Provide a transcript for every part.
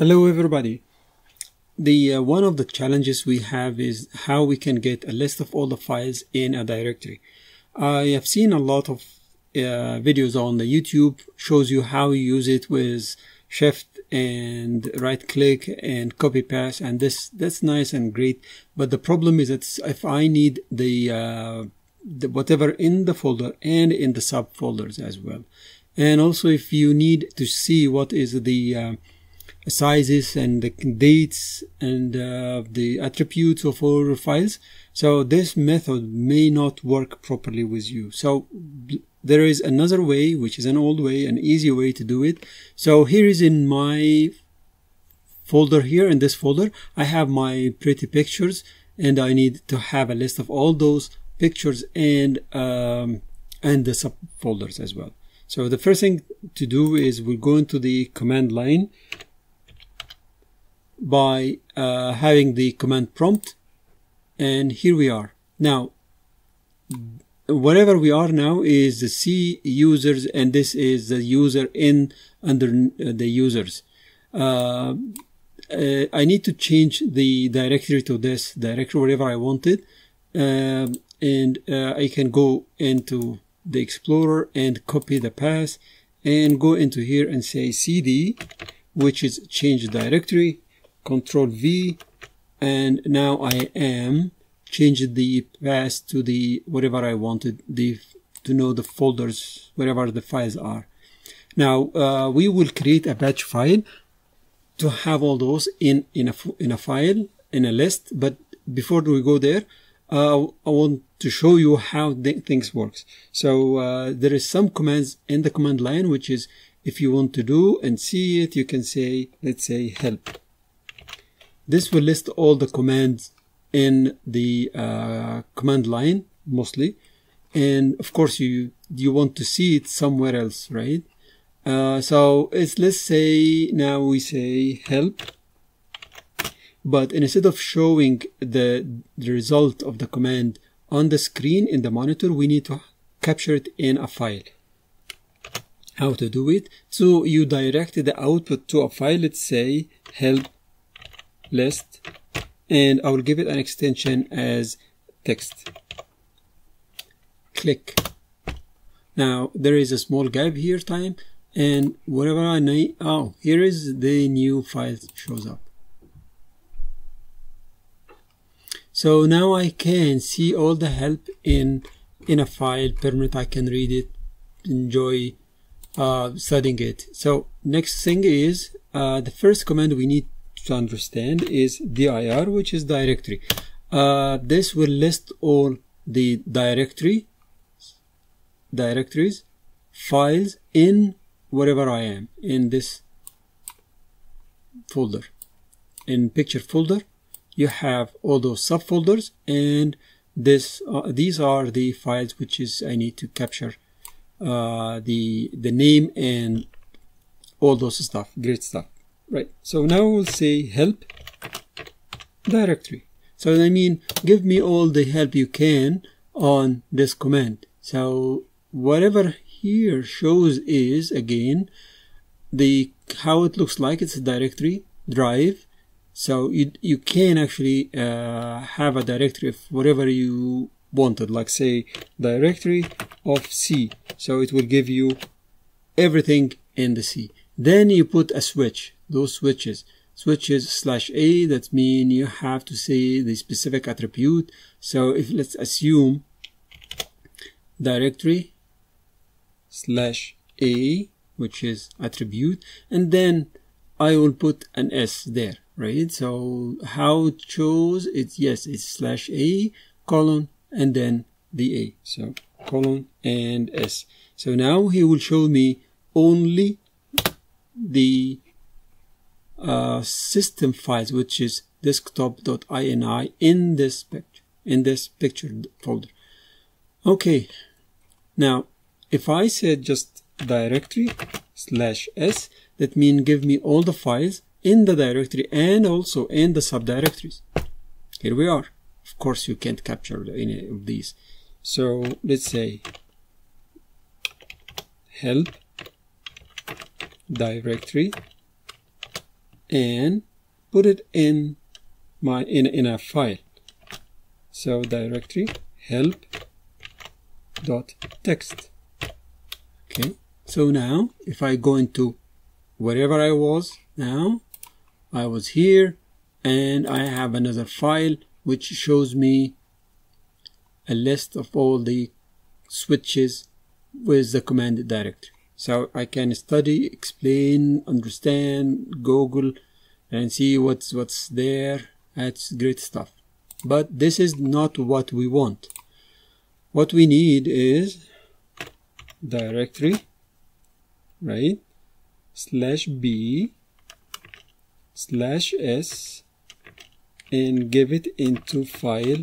Hello everybody. The one of the challenges we have is how we can get a list of all the files in a directory. I have seen a lot of videos on the YouTube shows you how you use it with shift and right click and copy paste, and that's nice and great, but the problem is that if I need the whatever in the folder and in the subfolders as well, and also if you need to see what is the sizes and the dates and the attributes of all files, so this method may not work properly with you. So there is another way, which is an old way, an easy way to do it. So here is in my folder, here in this folder I have my pretty pictures, and I need to have a list of all those pictures and the subfolders as well. So the first thing to do is we'll go into the command line by having the command prompt, and here we are. Now wherever we are now is the C users, and this is the user in under the users. I need to change the directory to this directory wherever I want it, and I can go into the Explorer and copy the path and go into here and say CD, which is change directory, Control V, and now I am changed the path to the whatever I wanted to know the folders wherever the files are. Now we will create a batch file to have all those in a file in a list. But before we go there, I want to show you how things works. So there is some commands in the command line, which is if you want to do and see it, you can say, let's say help. This will list all the commands in the command line mostly, and of course you want to see it somewhere else, right? So let's say now we say help, but instead of showing the result of the command on the screen in the monitor, we need to capture it in a file. How to do it? So you direct the output to a file, let's say help list, and I will give it an extension as text. Click. Now there is a small gap here time, and wherever I need, oh, here is the new file shows up. So now I can see all the help in a file permanent. I can read it, enjoy studying it. So next thing is the first command we need to understand is dir, which is directory. This will list all the directories, files in wherever I am, in this folder, in picture folder. You have all those subfolders, and these are the files which is I need to capture the name and all those stuff, great stuff. Right, so now we'll say help directory. So I mean, give me all the help you can on this command. So whatever here shows is again how it looks like. It's a directory drive. So you can actually have a directory of whatever you wanted, like say directory of C. So it will give you everything in the C. Then you put a switch. Those switches /a, that mean you have to say the specific attribute. So if let's assume directory /a, which is attribute, and then I will put an s there, right? So how it shows it, yes, it's /a : and then the a, so : and s. So now he will show me only the system files, which is desktop.ini in this picture folder. Okay, now if I said just directory /s, that means give me all the files in the directory and also in the subdirectories. Here we are. Of course you can't capture any of these. So let's say help directory and put it in my in a file. So directory help.txt. Okay, so now if I go into wherever I was, now I was here and I have another file which shows me a list of all the switches with the command directory. So I can study, explain, understand, Google, and see what's there. That's great stuff. But this is not what we want. What we need is directory, right? /b/s and give it into file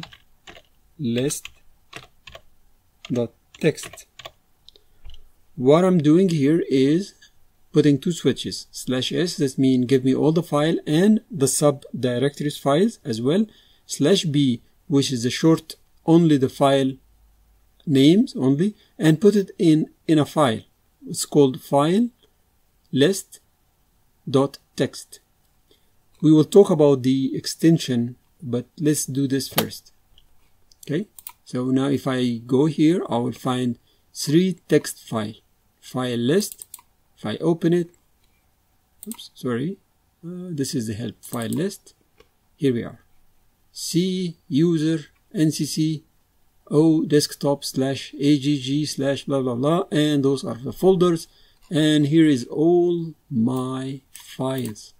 list.txt. What I'm doing here is putting two switches. /s, that means give me all the file and the subdirectories files as well. /b, which is the short, only the file names only, and put it in a file. It's called file list.txt. We will talk about the extension, but let's do this first. Okay, so now if I go here, I will find three text files. File list, if I open it, oops, sorry, this is the help file list. Here we are. C user ncc o desktop /agg /blah blah blah, and those are the folders, and here is all my files.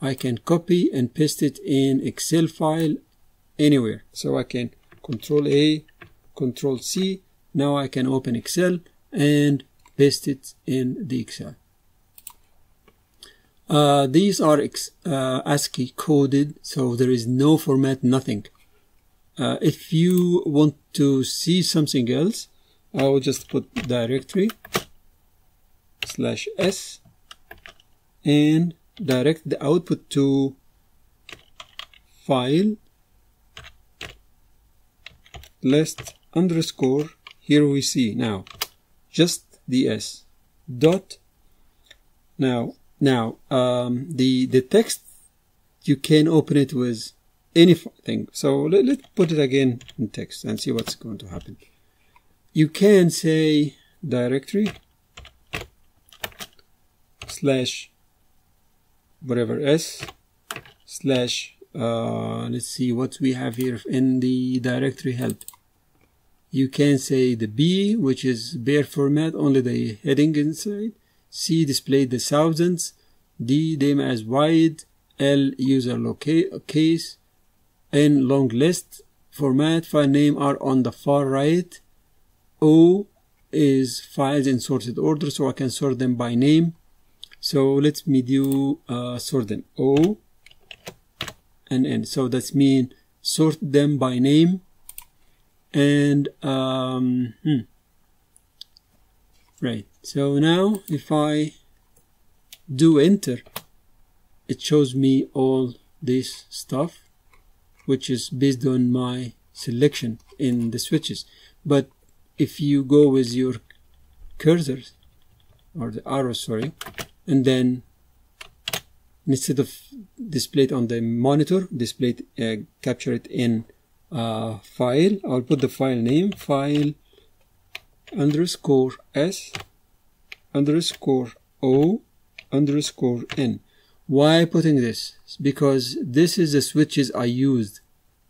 I can copy and paste it in Excel file anywhere. So I can Control A, Control C. Now I can open Excel and paste it in the Excel. These are ASCII coded, so there is no format, nothing. If you want to see something else, I will just put directory /s and direct the output to file list_. Here we see now just the s dot. Now the text, you can open it with anything. So let's put it again in text and see what's going to happen. You can say directory / whatever s / let's see what we have here in the directory help. You can say the B, which is bare format, only the heading inside. C, display the thousands. D, name as wide. L, user case. N, long list format. File name are on the far right. O is files in sorted order, so I can sort them by name. So let me do sort them. O and N. So that means sort them by name. And right, so now if I do enter, it shows me all this stuff which is based on my selection in the switches. But if you go with your cursors or the arrow, sorry, and then instead of display it on the monitor, display it, capture it in file. I'll put the file name file _s_o_n. Why putting this? Because this is the switches I used,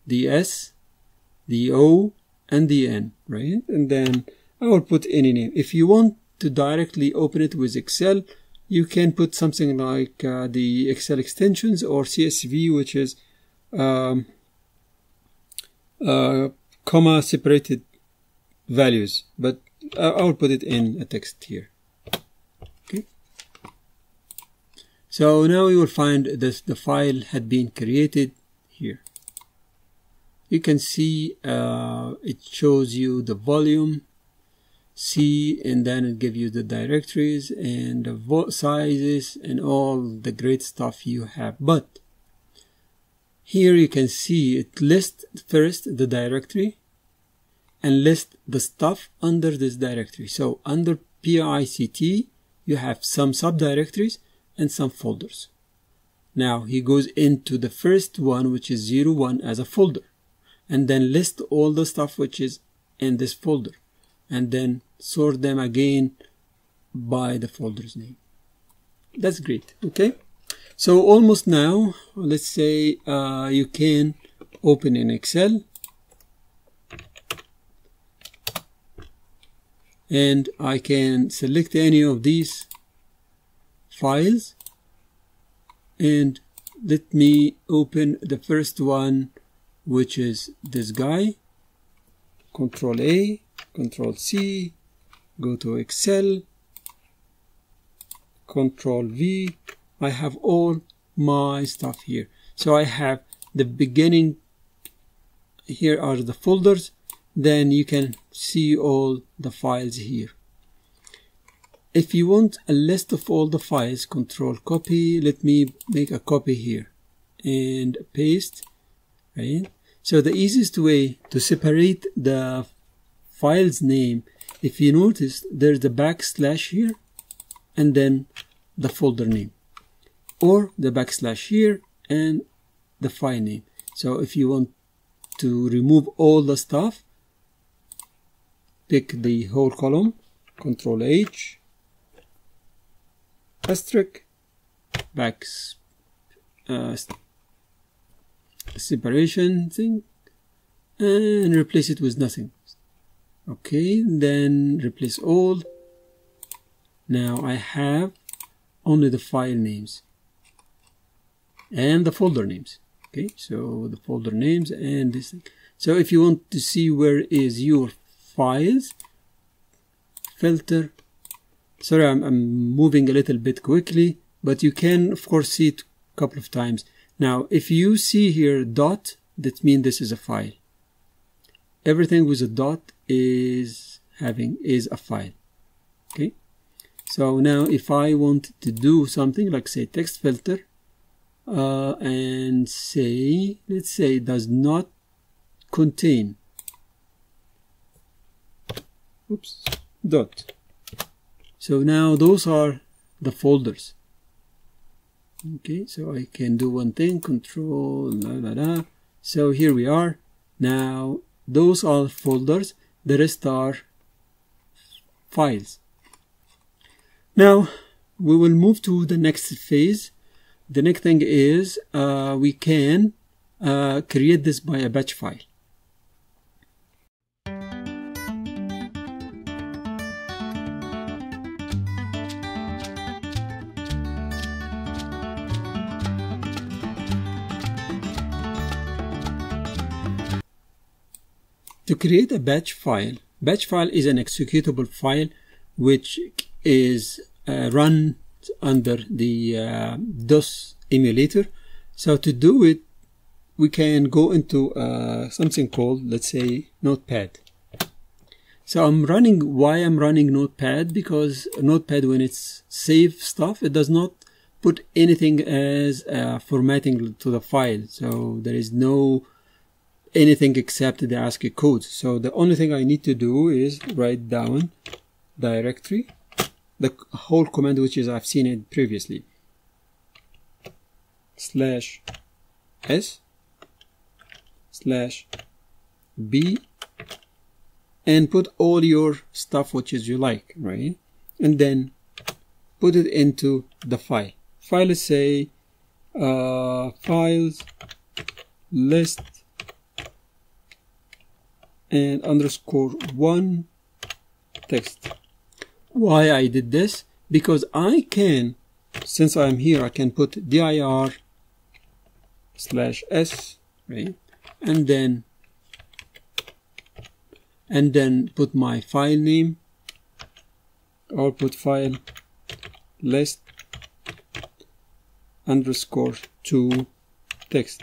the s, the o, and the n, right? And then I will put any name. If you want to directly open it with Excel, you can put something like the Excel extensions or CSV, which is comma separated values, but I'll put it in a text here. Okay, so now you will find that the file had been created here. You can see it shows you the volume, C, and then it gives you the directories and the sizes and all the great stuff you have. But here you can see it lists first the directory and lists the stuff under this directory. So under PICT, you have some subdirectories and some folders. Now he goes into the first one, which is 01, as a folder, and then list all the stuff which is in this folder, and then sort them again by the folder's name. That's great. Okay, so almost now, let's say you can open in Excel, and I can select any of these files, and let me open the first one, which is this guy. Control A, Control C, go to Excel, Control V. I have all my stuff here. So I have the beginning, here are the folders, then you can see all the files here. If you want a list of all the files, Control copy, let me make a copy here and paste, right? So the easiest way to separate the file's name, if you notice, there's the backslash here and then the folder name, or the backslash here and the file name. So if you want to remove all the stuff, pick the whole column, Control H, asterisk, separation thing, and replace it with nothing. Okay, then replace all. Now I have only the file names and the folder names. Okay, so the folder names and this thing. So if you want to see where is your files, filter. Sorry, I'm moving a little bit quickly, but you can of course see it a couple of times. Now if you see here dot, that means this is a file. Everything with a dot is a file. Okay, so now if I want to do something like, say, text filter, and say, let's say, does not contain, oops, dot. So now those are the folders. Okay, so I can do one thing, Control, la, la, la. So here we are. Now those are folders, the rest are files. Now we will move to the next phase. The next thing is we can create this by a batch file. To create a batch file is an executable file which is run under the DOS emulator. So to do it, we can go into something called, let's say, Notepad. So why I'm running Notepad, because Notepad, when it's save stuff, it does not put anything as formatting to the file. So there is no anything except the ASCII codes. So the only thing I need to do is write down directory, the whole command, which is, I've seen it previously, /s/b, and put all your stuff which is you like, right? And then put it into the file. File is, say, files list and _1 text. Why I did this? Because I can, since I'm here, I can put dir /s, right? And then put my file name, output file list _2 text.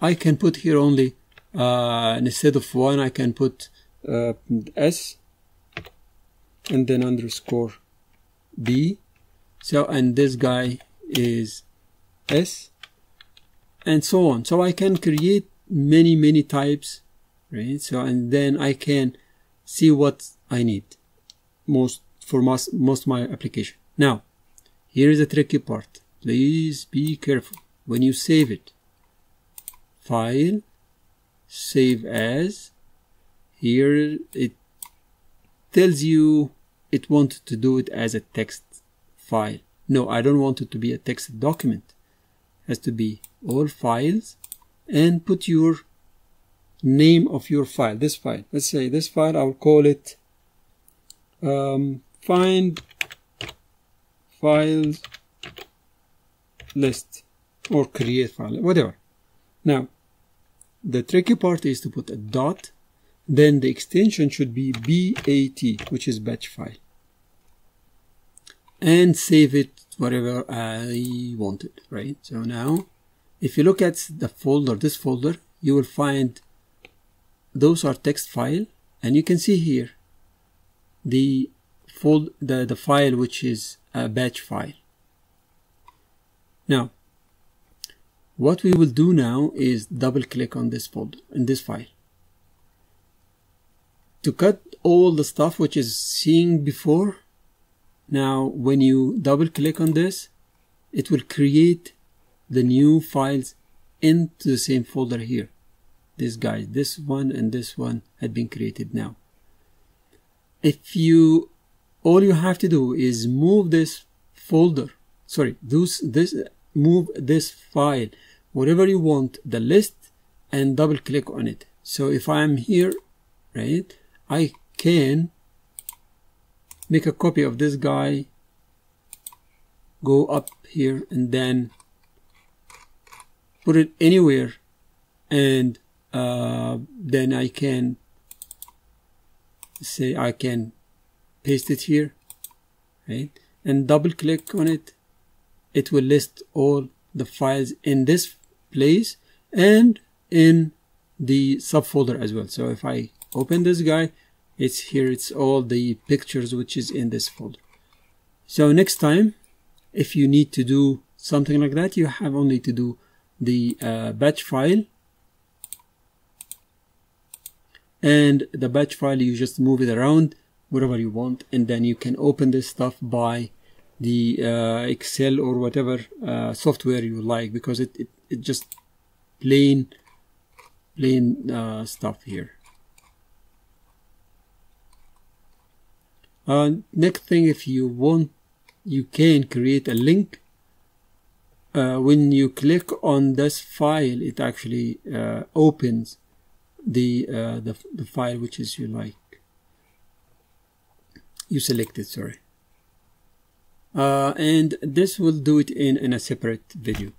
I can put here only instead of 1, I can put s and then _b. So, and this guy is s, and so on. So I can create many types, right? So, and then I can see what I need most for most of my application. Now, here is a tricky part. Please be careful when you save it. File, save as. Here it tells you it wanted to do it as a text file. No, I don't want it to be a text document. It has to be all files, and put your name of your file. This file, let's say this file, I'll call it find files list or create file, whatever. Now, the tricky part is to put a dot, then the extension should be BAT, which is batch file, and save it wherever I want it, right? So now, if you look at the folder, this folder, you will find those are text file, and you can see here the file which is a batch file. Now, what we will do now is double click on this folder, in this file, to cut all the stuff which is seeing before. Now, when you double click on this, it will create the new files into the same folder here. This guy, this one, and this one had been created now. If you, all you have to do is move this folder, sorry, move this file wherever you want the list and double click on it. So if I'm here, right, I can make a copy of this guy, go up here and then put it anywhere, and then I can say I can paste it here, right, and double click on it. It will list all the files in this place and in the subfolder as well. So if I open this guy, it's here, it's all the pictures which is in this folder. So next time, if you need to do something like that, you have only to do the batch file, and the batch file, you just move it around wherever you want, and then you can open this stuff by the Excel or whatever software you like, because it just plain stuff here. Next thing, if you want, you can create a link. When you click on this file, it actually opens the file which is you like. You select it, sorry. And this will do it in a separate video.